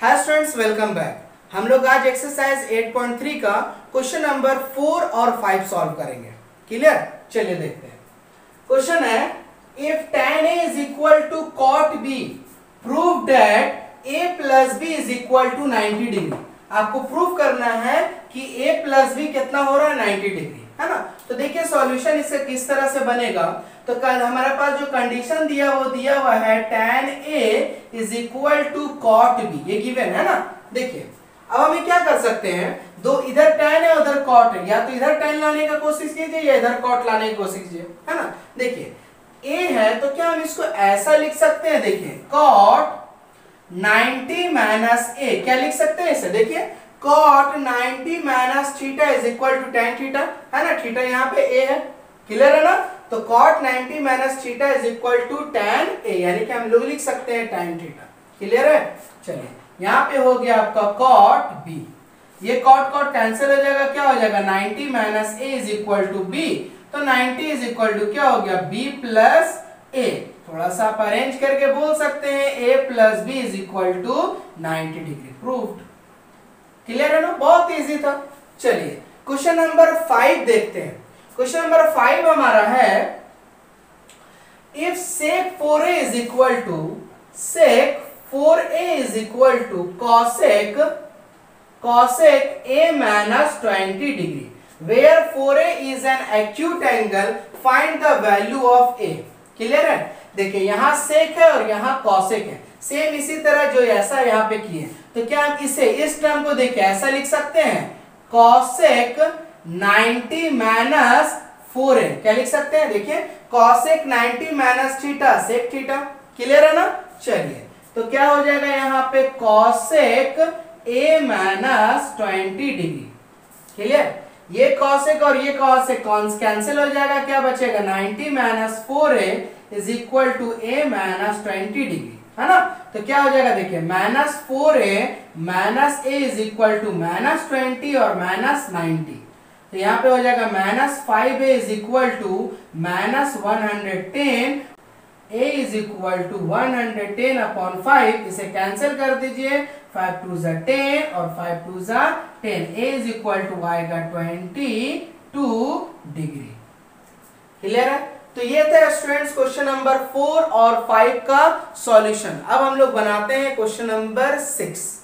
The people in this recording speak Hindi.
Hi students, welcome back. हम लोग आज एक्सरसाइज 8.3 का क्वेश्चन नंबर 4 और 5 सॉल्व करेंगे। क्लियर? चलिए देखते हैं। क्वेश्चन है, if tan A is equal to cot B, prove that A plus B is equal to 90 degree. आपको प्रूव करना है कि A प्लस बी कितना हो रहा है, 90 डिग्री, है ना। तो देखिए सॉल्यूशन इससे किस तरह से बनेगा। तो हमारे पास जो कंडीशन दिया वो दिया हुआ है tan A is equal to cot B, ये गिवन है ना। देखिए अब हमें क्या कर सकते हैं, दो इधर tan है उधर cot है, या तो इधर tan लाने का कोशिश कीजिए या इधर cot लाने की कोशिश कीजिए, है ना। देखिए A है तो क्या हम इसको ऐसा लिख सकते हैं, देखिए cot 90 minus A, क्या लिख सकते हैं इसे, देखिए cot 90 minus theta is equal to tan theta, है ना। theta यहाँ पे A है, क्लियर है ना। तो cot 90 minus theta is equal to tan A, यानी कि हम लोग लिख सकते हैं tan theta, क्लियर है। चलिए यहाँ पे हो गया आपका cot B, ये cot cot कैंसिल हो जाएगा, क्या हो जाएगा 90 minus A is equal to B, तो 90 is equal to क्या हो गया B plus A। थोड़ा सा आप अरेंज करके बोल सकते हैं A plus B is equal to 90 degree, proved, clear है ना, बहुत इजी था। चलिए क्वेश्चन नंबर 5 देखते हैं। क्वेश्चन नंबर 5 हमारा है, if sec 4a is equal to sec 4a is equal to cosec a minus 20 degree, where 4a is an acute angle, find the value of a। Clear है। देखिए यहाँ sec है और यहाँ cosec है, सेम इसी तरह जो ऐसा यहाँ पे किए, तो क्या हम इसे इस टर्म को देखे ऐसा लिख सकते हैं cosec 90 माइनस 4a, क्या लिख सकते हैं, देखिए cosec 90 minus theta sec theta, clear है ना। चलिए तो क्या हो जाएगा यहाँ पे cosec a minus 20 degree, clear. ये cosec और ये cosec कैंसिल हो जाएगा, क्या बचेगा 90 minus 4a is equal to a minus 20 degree, है ना। तो क्या हो जाएगा, देखिए minus 4a minus a is equal to minus 20 और माइनस 90, तो यहाँ पे हो जाएगा minus 5a is equal to minus 110, a is equal to 110 upon 5, इसे कैंसिल कर दीजिए, 5 2 10 और 5 2 10, a इज इक्वल टू आएगा 22 डिग्री, क्लियर है। तो ये था स्टूडेंट्स क्वेश्चन नंबर 4 और 5 का सॉल्यूशन। अब हम लोग बनाते हैं क्वेश्चन नंबर 6।